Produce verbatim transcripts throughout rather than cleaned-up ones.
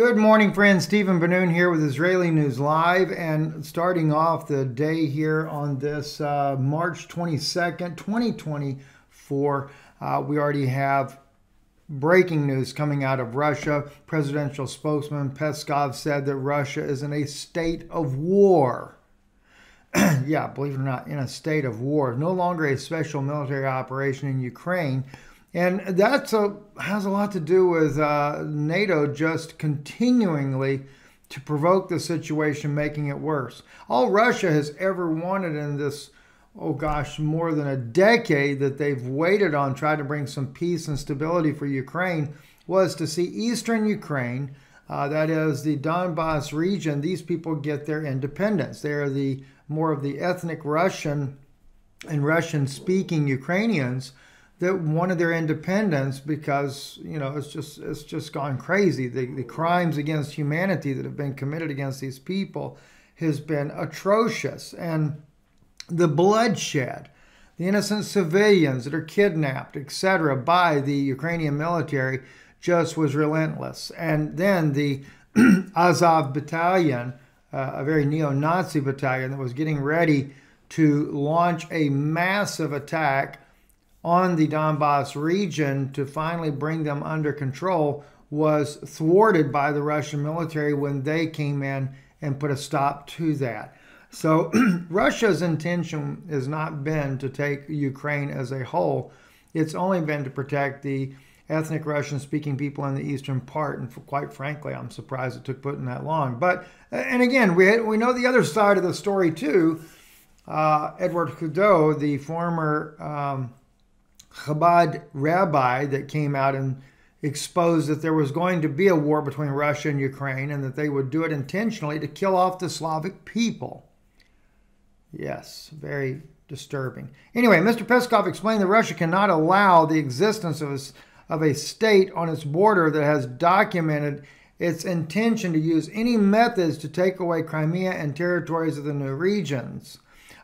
Good morning, friends. Steven Bennun here with Israeli News Live, and starting off the day here on this uh, March twenty-second, twenty twenty-four, uh, we already have breaking news coming out of Russia. Presidential spokesman Peskov said that Russia is in a state of war. Yeah, believe it or not, in a state of war. No longer a special military operation in Ukraine. And that's a, has a lot to do with uh, NATO just continuingly to provoke the situation, making it worse. All Russia has ever wanted in this, oh gosh, more than a decade that they've waited on, trying to bring some peace and stability for Ukraine, was to see Eastern Ukraine, uh, that is the Donbas region, these people get their independence. They are the more of the ethnic Russian and Russian-speaking Ukrainians that wanted their independence because, you know, it's just it's just gone crazy. The, the crimes against humanity that have been committed against these people has been atrocious. And the bloodshed, the innocent civilians that are kidnapped, et cetera, by the Ukrainian military just was relentless. And then the Azov battalion, uh, a very neo-Nazi battalion that was getting ready to launch a massive attack on the Donbas region to finally bring them under control, was thwarted by the Russian military when they came in and put a stop to that. So Russia's intention has not been to take Ukraine as a whole. It's only been to protect the ethnic Russian-speaking people in the eastern part. And for, quite frankly, I'm surprised it took Putin that long. But, and again, we, we know the other side of the story too. Uh, Edward Kudeau, the former um, Chabad rabbi that came out and exposed that there was going to be a war between Russia and Ukraine and that they would do it intentionally to kill off the Slavic people. Yes, very disturbing. Anyway, Mister Peskov explained that Russia cannot allow the existence of a, of a state on its border that has documented its intention to use any methods to take away Crimea and territories of the new regions.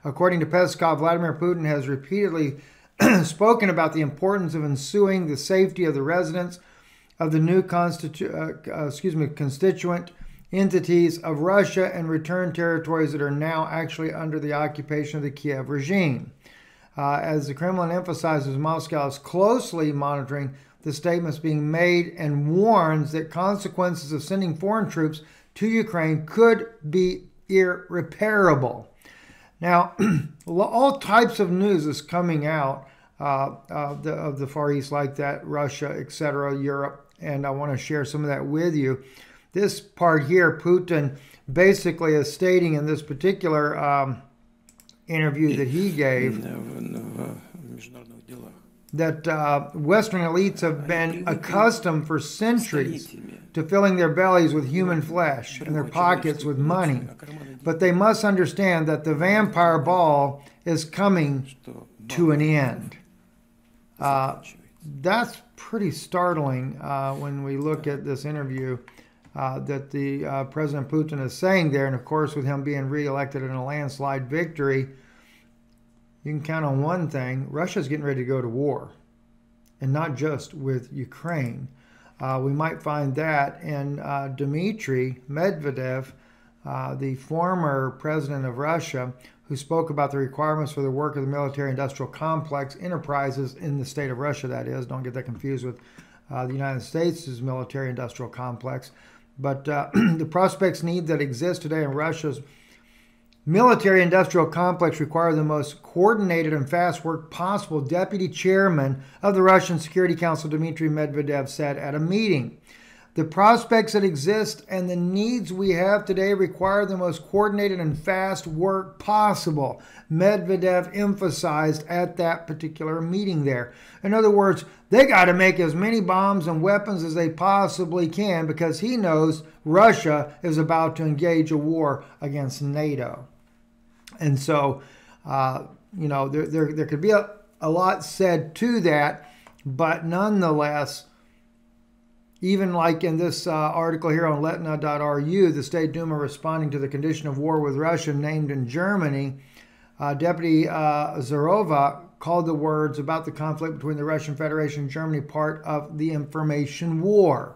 According to Peskov, Vladimir Putin has repeatedly spoken about the importance of ensuing the safety of the residents of the new constitu uh, excuse me, constituent entities of Russia and returned territories that are now actually under the occupation of the Kiev regime. Uh, as the Kremlin emphasizes, Moscow is closely monitoring the statements being made and warns that consequences of sending foreign troops to Ukraine could be irreparable. Now, all types of news is coming out uh, of, the, of the Far East like that, Russia, et cetera, Europe, and I want to share some of that with you. This part here, Putin basically is stating in this particular um, interview that he gave that uh, Western elites have been accustomed for centuries to filling their bellies with human flesh and their pockets with money. But they must understand that the vampire ball is coming to an end. Uh, that's pretty startling uh, when we look at this interview uh, that the uh, President Putin is saying there. And of course, with him being reelected in a landslide victory, you can count on one thing. Russia's getting ready to go to war, and not just with Ukraine. Uh, we might find that in uh, Dmitry Medvedev, uh, the former president of Russia, who spoke about the requirements for the work of the military-industrial complex enterprises in the state of Russia, that is. Don't get that confused with uh, the United States' military-industrial complex. But uh, the prospects need that exist today in Russia's military-industrial complex require the most coordinated and fast work possible, Deputy Chairman of the Russian Security Council, Dmitry Medvedev, said at a meeting. The prospects that exist and the needs we have today require the most coordinated and fast work possible, Medvedev emphasized at that particular meeting there. In other words, they got to make as many bombs and weapons as they possibly can because he knows Russia is about to engage a war against NATO. And so, uh, you know, there, there, there could be a, a lot said to that, but nonetheless, even like in this uh, article here on Letna dot R U, the State Duma responding to the condition of war with Russia named in Germany, uh, Deputy uh, Zerova called the words about the conflict between the Russian Federation and Germany part of the information war.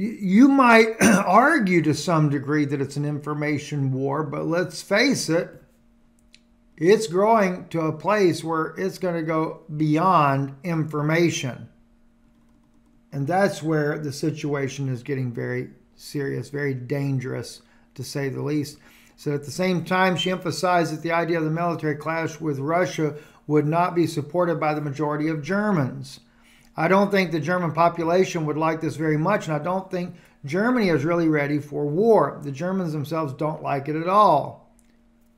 You might argue to some degree that it's an information war, but let's face it, it's growing to a place where it's going to go beyond information. And that's where the situation is getting very serious, very dangerous, to say the least. So at the same time, she emphasized that the idea of the military clash with Russia would not be supported by the majority of Germans. I don't think the German population would like this very much, and I don't think Germany is really ready for war. The Germans themselves don't like it at all,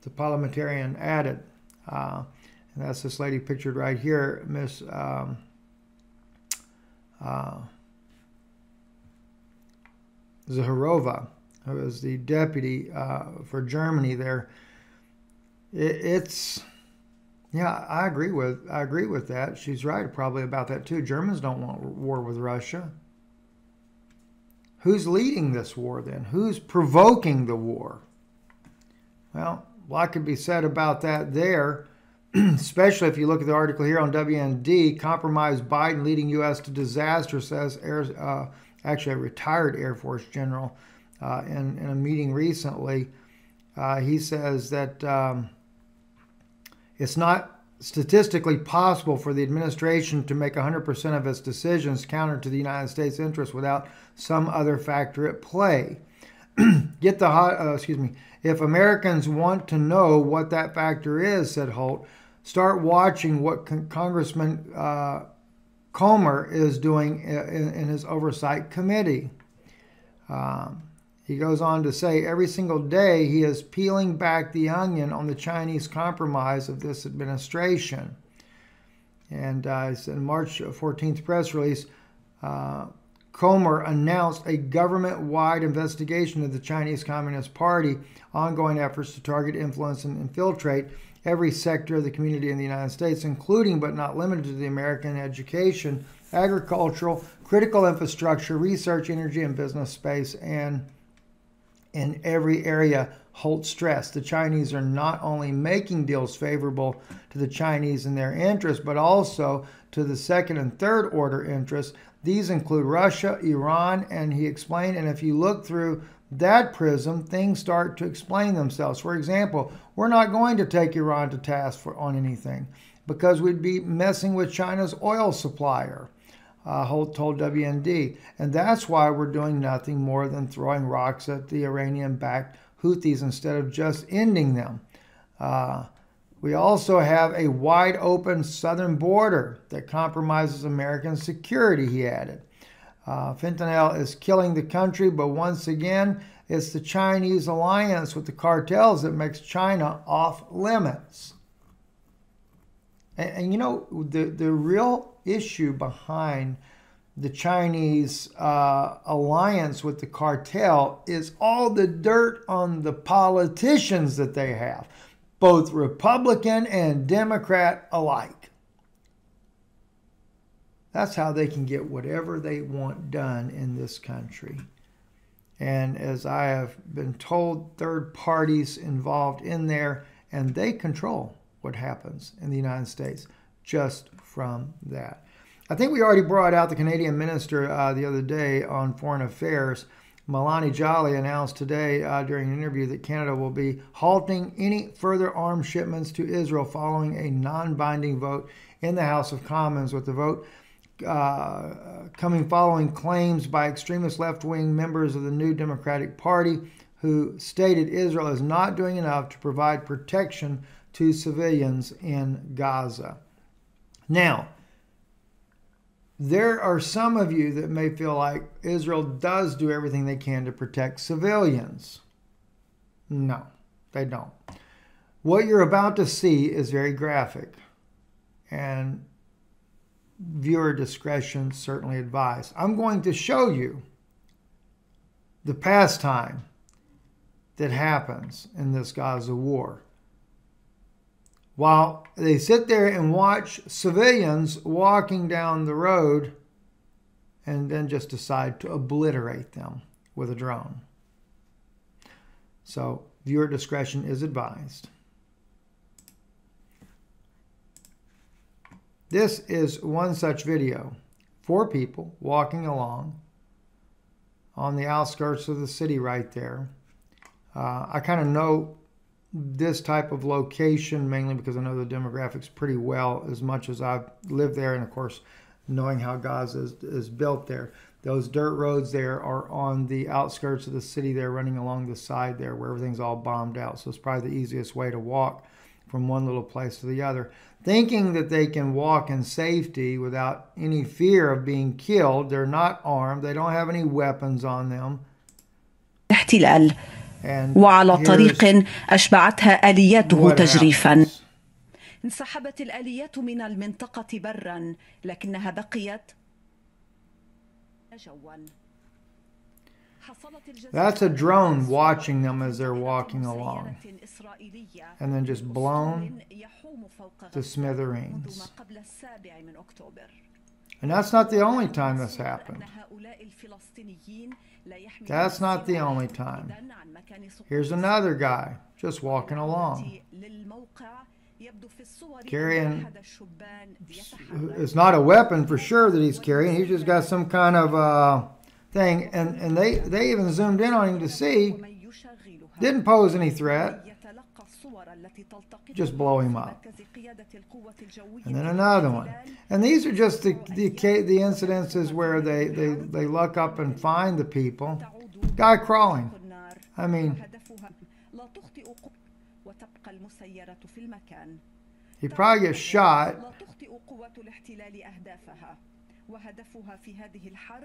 the parliamentarian added. Uh, and that's this lady pictured right here, Miss Um, uh, Zerova, who is the deputy uh, for Germany there. It, it's, yeah, I agree with, I agree with that. She's right probably about that too. Germans don't want war with Russia. Who's leading this war then? Who's provoking the war? Well, a lot could be said about that there, especially if you look at the article here on W N D, Compromise Biden Leading U S to Disaster, says Air, uh, actually a retired Air Force general, uh, in, in a meeting recently. Uh, he says that um, it's not statistically possible for the administration to make one hundred percent of its decisions counter to the United States interests without some other factor at play. Get the hot, uh, excuse me. If Americans want to know what that factor is, said Holt, start watching what con Congressman uh, Comer is doing in, in his oversight committee. Um, he goes on to say, every single day he is peeling back the onion on the Chinese compromise of this administration. And uh, it's in March fourteenth press release, uh, Comer announced a government-wide investigation of the Chinese Communist Party, ongoing efforts to target, influence, and infiltrate every sector of the community in the United States, including but not limited to the American education, agricultural, critical infrastructure, research, energy, and business space, and in every area, Holt stressed. The Chinese are not only making deals favorable to the Chinese and their interests, but also to the second and third order interests. These include Russia, Iran, and he explained, and if you look through that prism, things start to explain themselves. For example, we're not going to take Iran to task for, on anything because we'd be messing with China's oil supplier, uh, Holt told W N D. And that's why we're doing nothing more than throwing rocks at the Iranian-backed Houthis instead of just ending them. Uh, we also have a wide-open southern border that compromises American security, he added. Uh, fentanyl is killing the country, but once again, it's the Chinese alliance with the cartels that makes China off-limits. And, and you know, the, the real issue behind the Chinese uh, alliance with the cartel is all the dirt on the politicians that they have, both Republican and Democrat alike. That's how they can get whatever they want done in this country. And as I have been told, third parties involved in there, and they control what happens in the United States just from that. I think we already brought out the Canadian minister uh, the other day on foreign affairs. Melanie Jolly announced today uh, during an interview that Canada will be halting any further arms shipments to Israel following a non-binding vote in the House of Commons, with the vote Uh, coming following claims by extremist left-wing members of the New Democratic Party, who stated Israel is not doing enough to provide protection to civilians in Gaza. Now, there are some of you that may feel like Israel does do everything they can to protect civilians. No, they don't. What you're about to see is very graphic, and viewer discretion certainly advised. I'm going to show you the pastime that happens in this Gaza war. While they sit there and watch civilians walking down the road and then just decide to obliterate them with a drone. So viewer discretion is advised. This is one such video. Four people walking along on the outskirts of the city right there. Uh, I kind of know this type of location mainly because I know the demographics pretty well as much as I've lived there, and of course knowing how Gaza is, is built there. Those dirt roads there are on the outskirts of the city there, running along the side there where everything's all bombed out. So it's probably the easiest way to walk from one little place to the other. Thinking that they can walk in safety without any fear of being killed. They're not armed. They don't have any weapons on them. And وعلى طريق أشبعتها آلياته تجريفا. انسحبت الآليات من المنطقة برا لكنها بقيت جوا. That's a drone watching them as they're walking along and then just blown to smithereens. And that's not the only time this happened. That's not the only time. Here's another guy just walking along. Carrying, it's not a weapon for sure that he's carrying. He's just got some kind of uh, thing. And, and they, they even zoomed in on him to see. Didn't pose any threat. Just blow him up. And then another one. And these are just the, the, the incidences where they, they, they look up and find the people. Guy crawling. I mean... He probably gets shot.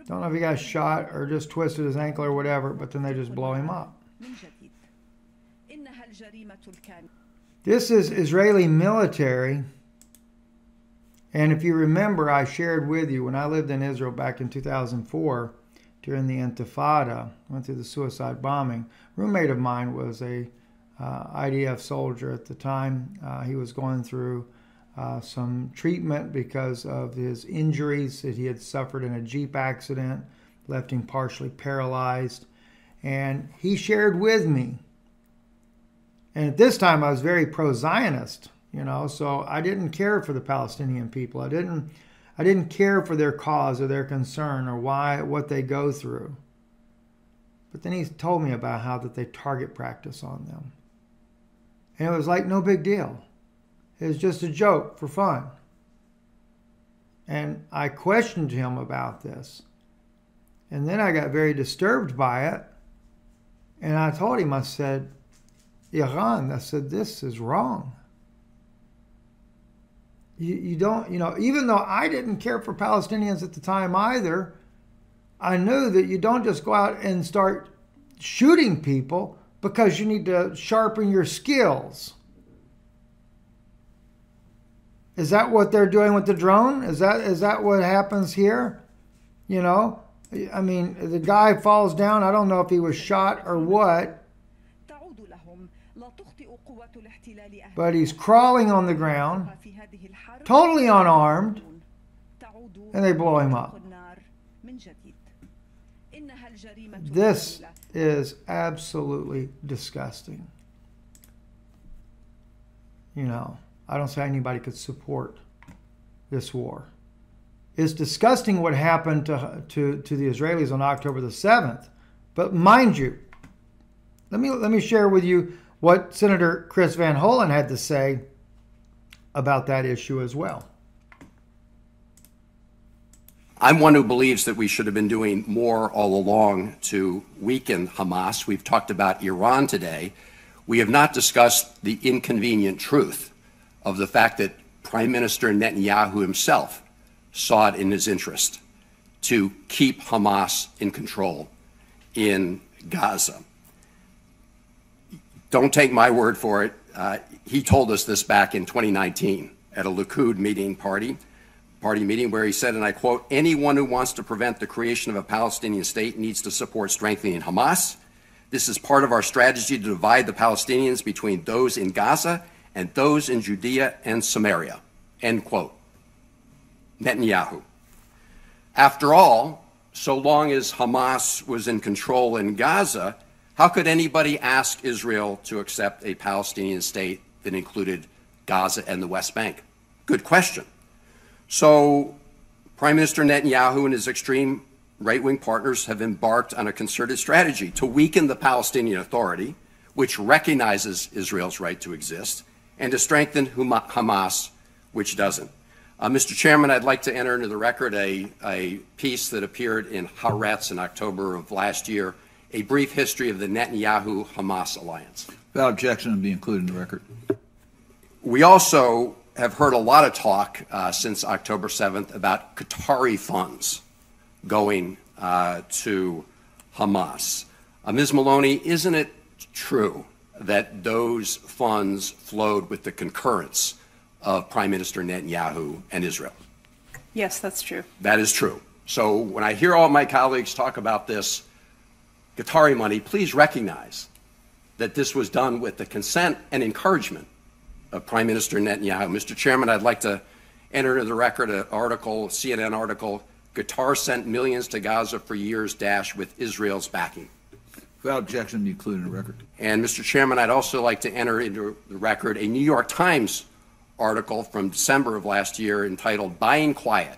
Don't know if he got shot or just twisted his ankle or whatever, but then they just blow him up. This is Israeli military. And if you remember, I shared with you when I lived in Israel back in two thousand four during the Intifada, went through the suicide bombing. A roommate of mine was a Uh, I D F soldier at the time. Uh, he was going through uh, some treatment because of his injuries that he had suffered in a Jeep accident, left him partially paralyzed. And he shared with me. And at this time, I was very pro-Zionist, you know, so I didn't care for the Palestinian people. I didn't, I didn't care for their cause or their concern or why, what they go through. But then he told me about how that they target practice on them. And it was like no big deal. It was just a joke for fun. And I questioned him about this. And then I got very disturbed by it. And I told him, I said, Iran, I said, this is wrong. You, you don't, you know, even though I didn't care for Palestinians at the time either, I knew that you don't just go out and start shooting people, because you need to sharpen your skills. Is that what they're doing with the drone? Is that is that what happens here? You know, I mean, the guy falls down. I don't know if he was shot or what. But he's crawling on the ground, totally unarmed, and they blow him up. This is absolutely disgusting. You know, I don't see how anybody could support this war. It's disgusting what happened to, to, to the Israelis on October the seventh. But mind you, let me, let me share with you what Senator Chris Van Hollen had to say about that issue as well. I'm one who believes that we should have been doing more all along to weaken Hamas. We've talked about Iran today. We have not discussed the inconvenient truth of the fact that Prime Minister Netanyahu himself saw it in his interest to keep Hamas in control in Gaza. Don't take my word for it. Uh, he told us this back in twenty nineteen at a Likud meeting party. Party meeting where he said, and I quote, anyone who wants to prevent the creation of a Palestinian state needs to support strengthening Hamas. This is part of our strategy to divide the Palestinians between those in Gaza and those in Judea and Samaria, end quote. Netanyahu. After all, so long as Hamas was in control in Gaza, how could anybody ask Israel to accept a Palestinian state that included Gaza and the West Bank? Good question. So Prime Minister Netanyahu and his extreme right-wing partners have embarked on a concerted strategy to weaken the Palestinian Authority, which recognizes Israel's right to exist, and to strengthen Hamas, which doesn't. Uh, Mister Chairman, I'd like to enter into the record a, a piece that appeared in Haaretz in October of last year, a brief history of the Netanyahu-Hamas alliance. Without objection, it'll be included in the record. We also have heard a lot of talk uh, since October seventh about Qatari funds going uh, to Hamas. Uh, Miz Maloney, isn't it true that those funds flowed with the concurrence of Prime Minister Netanyahu and Israel? Yes, that's true. That is true. So when I hear all my colleagues talk about this Qatari money, please recognize that this was done with the consent and encouragement of Prime Minister Netanyahu. Mister Chairman, I'd like to enter into the record an article, a C N N article, Qatar sent millions to Gaza for years, dash, with Israel's backing. Without objection, be included in the record. And Mister Chairman, I'd also like to enter into the record a New York Times article from December of last year entitled Buying Quiet,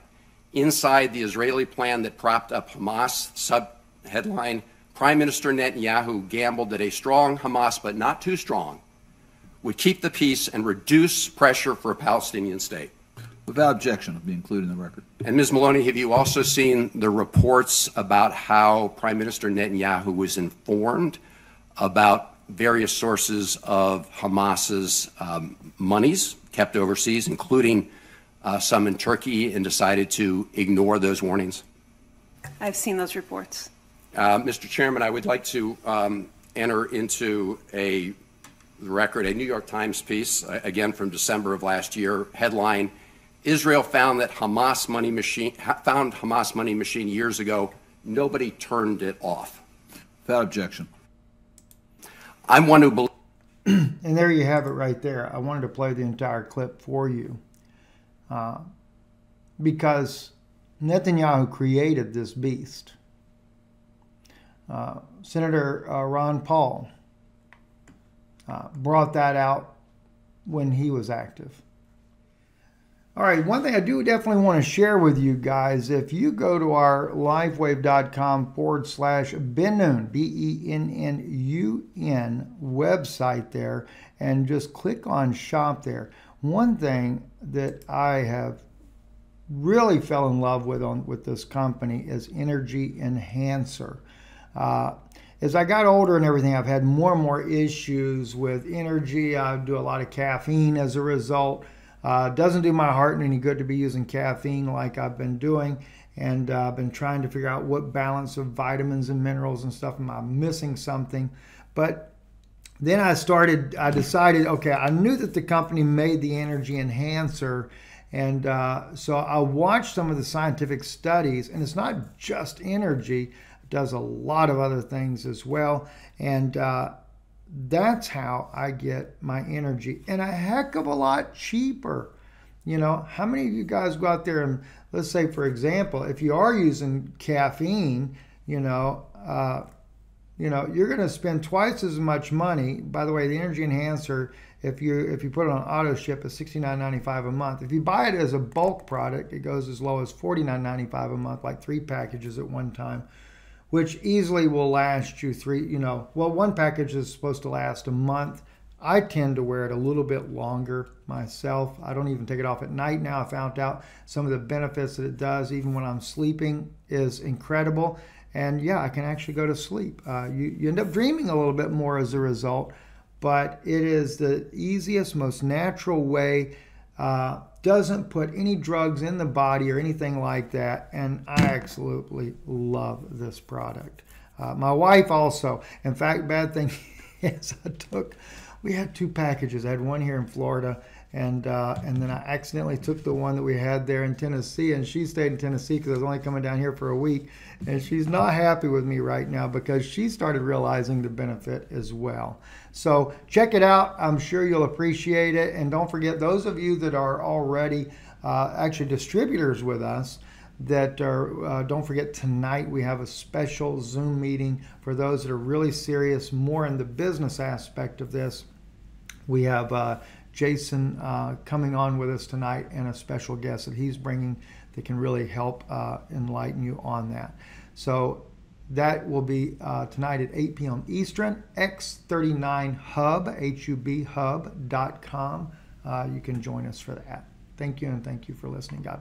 Inside the Israeli Plan That Propped Up Hamas, sub-headline, Prime Minister Netanyahu gambled that a strong Hamas, but not too strong, would keep the peace and reduce pressure for a Palestinian state. Without objection, it'll be included in the record. And Miz Maloney, have you also seen the reports about how Prime Minister Netanyahu was informed about various sources of Hamas's um, monies kept overseas, including uh, some in Turkey, and decided to ignore those warnings? I've seen those reports. Uh, Mister Chairman, I would like to um, enter into a record, a New York Times piece, again from December of last year, headline, Israel found that Hamas money machine, found Hamas money machine years ago. Nobody turned it off. Without objection. I'm one who believes. And there you have it right there. I wanted to play the entire clip for you uh, because Netanyahu created this beast. Uh, Senator uh, Ron Paul uh, brought that out when he was active. All right, one thing I do definitely want to share with you guys, if you go to our lifewave.com forward slash Bennun, B E N N U N website there, and just click on shop there. One thing that I have really fell in love with on with this company is Energy Enhancer. Uh, as I got older and everything, I've had more and more issues with energy. I do a lot of caffeine as a result. Uh, doesn't do my heart any good to be using caffeine like I've been doing, and uh, I've been trying to figure out what balance of vitamins and minerals and stuff. Am I missing something? But then I started, I decided, okay, I knew that the company made the Energy Enhancer, and uh, so I watched some of the scientific studies, and it's not just energy, it does a lot of other things as well, and uh, that's how I get my energy, and a heck of a lot cheaper. You know, how many of you guys go out there and, let's say, for example, if you are using caffeine, you know, uh, you know, you're going to spend twice as much money. By the way, the Energy Enhancer, if you if you put it on auto ship, is sixty-nine ninety-five a month. If you buy it as a bulk product, it goes as low as forty-nine ninety-five a month, like three packages at one time, which easily will last you three, you know, well, one package is supposed to last a month. I tend to wear it a little bit longer myself. I don't even take it off at night now. I found out some of the benefits that it does, even when I'm sleeping, is incredible. And yeah, I can actually go to sleep. Uh, you, you end up dreaming a little bit more as a result, but it is the easiest, most natural way. Uh, doesn't put any drugs in the body or anything like that, and I absolutely love this product. Uh, my wife also, in fact, bad thing is I took, we had two packages. I had one here in Florida, and uh, and then I accidentally took the one that we had there in Tennessee, and she stayed in Tennessee because I was only coming down here for a week, and she's not happy with me right now because she started realizing the benefit as well. So check it out. I'm sure you'll appreciate it. And don't forget, those of you that are already uh, actually distributors with us, that are, uh, don't forget, tonight we have a special Zoom meeting for those that are really serious, more in the business aspect of this. We have uh, Jason uh, coming on with us tonight, and a special guest that he's bringing that can really help uh, enlighten you on that. So that will be uh, tonight at eight p m Eastern, X thirty-nine hub, H U B hub dot com. Uh, you can join us for that. Thank you, and thank you for listening. God bless.